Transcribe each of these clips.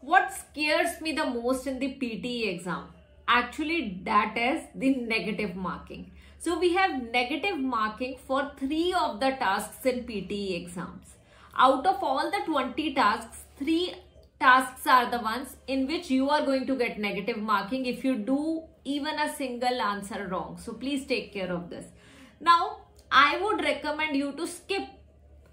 What scares me the most in the PTE exam? Actually, that is the negative marking. So we have negative marking for 3 of the tasks in PTE exams. Out of all the 20 tasks, 3 tasks are the ones in which you are going to get negative marking if you do even a single answer wrong. So please take care of this. Now, I would recommend you to skip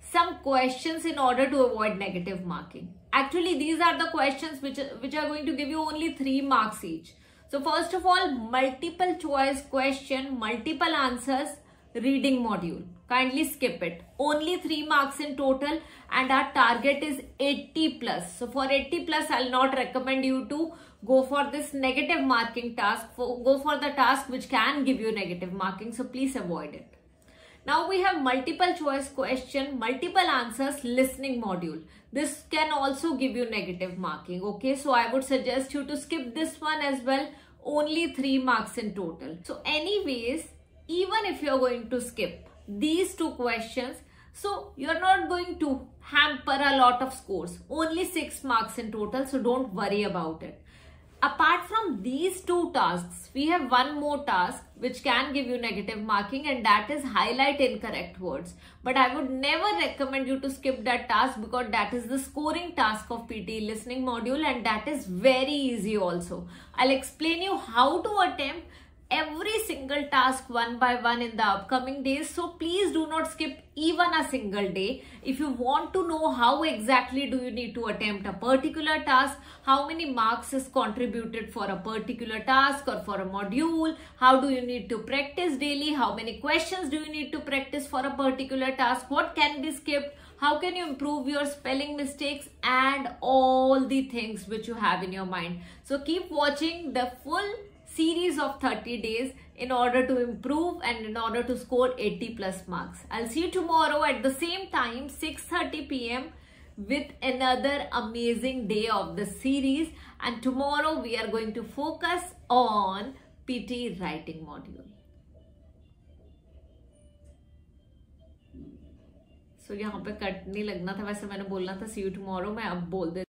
some questions in order to avoid negative marking. Actually, these are the questions which are going to give you only 3 marks each. So first of all, multiple choice question, multiple answers, reading module. Kindly skip it. Only 3 marks in total and our target is 80 plus. So for 80 plus, I'll not recommend you to go for this negative marking task. Go for the task which can give you negative marking. So please avoid it. Now we have multiple choice question, multiple answers, listening module. This can also give you negative marking. Okay, so I would suggest you to skip this one as well. Only 3 marks in total. So anyways, even if you're going to skip these 2 questions, so you're not going to hamper a lot of scores. Only 6 marks in total. So don't worry about it. Apart from these 2 tasks, we have one more task which can give you negative marking, and that is highlight incorrect words. But I would never recommend you to skip that task because that is the scoring task of PTE listening module, and that is very easy also. I'll explain you how to attempt every single task one by one in the upcoming days. So please do not skip even a single day. If you want to know how exactly do you need to attempt a particular task, how many marks is contributed for a particular task or for a module, how do you need to practice daily, how many questions do you need to practice for a particular task, what can be skipped, how can you improve your spelling mistakes, and all the things which you have in your mind. So keep watching the full series of 30 days in order to improve and in order to score 80 plus marks. I'll see you tomorrow at the same time, 6:30 p.m. with another amazing day of the series. And tomorrow we are going to focus on PTE writing module. So, I didn't have to cut, I said see you tomorrow. I will say